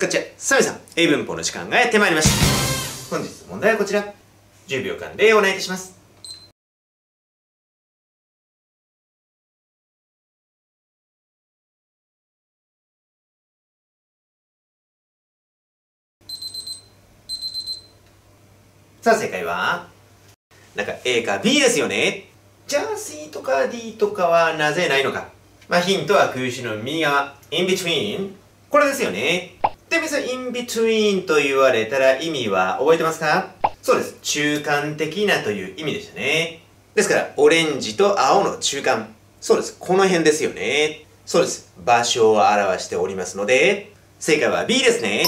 こんにちは、サミさん、英文法の時間がやってまいりました。本日の問題はこちら。10秒間例をお願いいたします。さあ、正解は、なんか A か B ですよね。じゃあ C とか D とかはなぜないのか。まあ、ヒントは空詞の右側、inbetween。これですよね。で、皆さん、inbetween と言われたら意味は覚えてますか？そうです。中間的なという意味でしたね。ですから、オレンジと青の中間。そうです。この辺ですよね。そうです。場所を表しておりますので、正解は B ですね。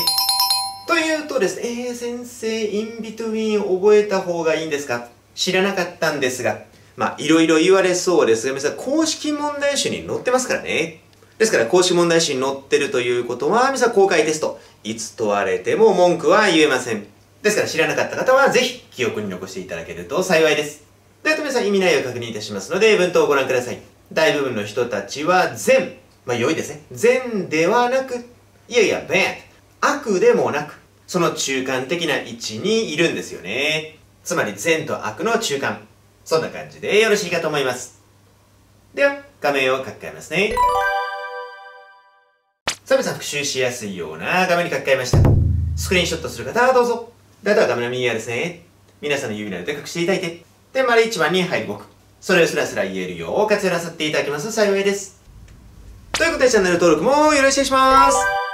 というとですね、先生、inbetween 覚えた方がいいんですか？知らなかったんですが。まあ、いろいろ言われそうですが、皆さん、公式問題集に載ってますからね。ですから、公式問題集に載ってるということは、皆さん、公開テスト。いつ問われても文句は言えません。ですから、知らなかった方は、ぜひ、記憶に残していただけると幸いです。では、皆さん、意味内容を確認いたしますので、文頭をご覧ください。大部分の人たちは、善。まあ、良いですね。善ではなく、いやいや、bad。悪でもなく、その中間的な位置にいるんですよね。つまり、善と悪の中間。そんな感じでよろしいかと思います。では、画面を書き換えますね。さあ皆さん、復習しやすいような画面に書き換えました。スクリーンショットする方はどうぞ。で、あとは画面の右側ですね。皆さんの指などで隠していただいて。で、丸1番に入る僕。それをスラスラ言えるよう活用なさっていただけますと幸いです。ということで、チャンネル登録もよろしくお願いします。